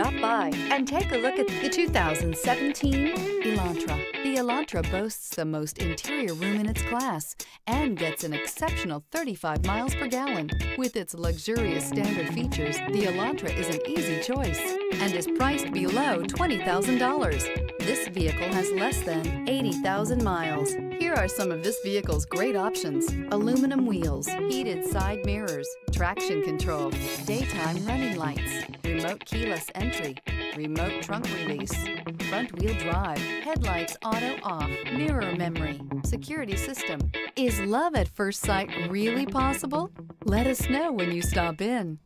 stop by and take a look at the 2017 Elantra. The Elantra boasts the most interior room in its class and gets an exceptional 35 miles per gallon. With its luxurious standard features, the Elantra is an easy choice and is priced below $20,000. This vehicle has less than 80,000 miles. Here are some of this vehicle's great options: aluminum wheels, heated side mirrors, traction control, daytime running lights, remote keyless entry, remote trunk release, front wheel drive, headlights auto off, mirror memory, security system. Is love at first sight really possible? Let us know when you stop in.